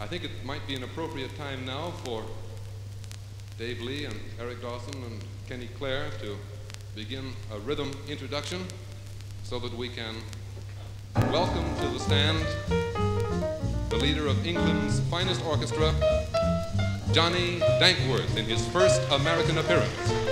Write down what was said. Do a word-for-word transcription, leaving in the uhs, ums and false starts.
I think it might be an appropriate time now for Dave Lee and Eric Dawson and Kenny Clare to begin a rhythm introduction so that we can welcome to the stand the leader of England's finest orchestra, Johnny Dankworth, in his first American appearance.